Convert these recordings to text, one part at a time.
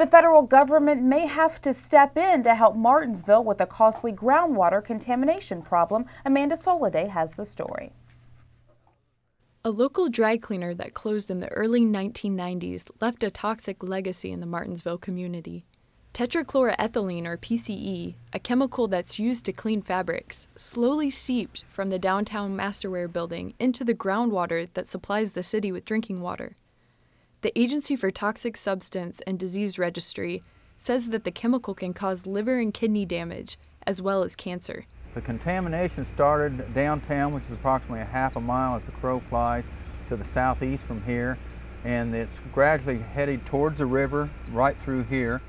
The federal government may have to step in to help Martinsville with a costly groundwater contamination problem. Amanda Soliday has the story. A local dry cleaner that closed in the early 1990s left a toxic legacy in the Martinsville community. Tetrachloroethylene, or PCE, a chemical that's used to clean fabrics, slowly seeped from the downtown Masterware building into the groundwater that supplies the city with drinking water. The Agency for Toxic Substance and Disease Registry says that the chemical can cause liver and kidney damage, as well as cancer. The contamination started downtown, which is approximately a half a mile as the crow flies, to the southeast from here, and it's gradually headed towards the river right through here.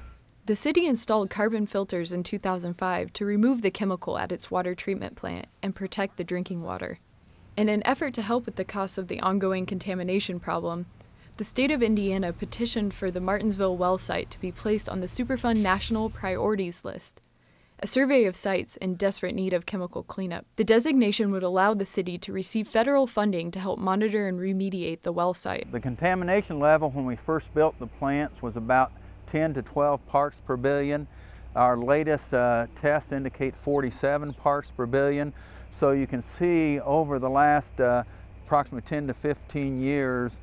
The city installed carbon filters in 2005 to remove the chemical at its water treatment plant and protect the drinking water. In an effort to help with the cost of the ongoing contamination problem, the state of Indiana petitioned for the Martinsville well site to be placed on the Superfund National Priorities List, a survey of sites in desperate need of chemical cleanup. The designation would allow the city to receive federal funding to help monitor and remediate the well site. The contamination level when we first built the plants was about 10 to 12 parts per billion. Our latest tests indicate 47 parts per billion. So you can see over the last approximately 10 to 15 years,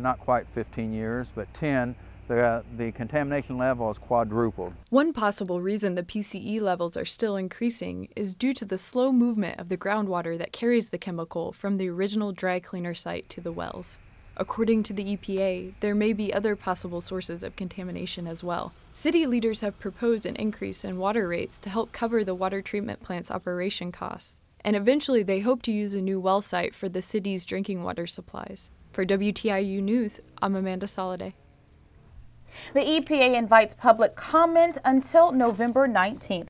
not quite 15 years, but 10, the contamination level is quadrupled. One possible reason the PCE levels are still increasing is due to the slow movement of the groundwater that carries the chemical from the original dry cleaner site to the wells. According to the EPA, there may be other possible sources of contamination as well. City leaders have proposed an increase in water rates to help cover the water treatment plant's operation costs, and eventually they hope to use a new well site for the city's drinking water supplies. For WTIU News, I'm Amanda Soliday. The EPA invites public comment until November 19th.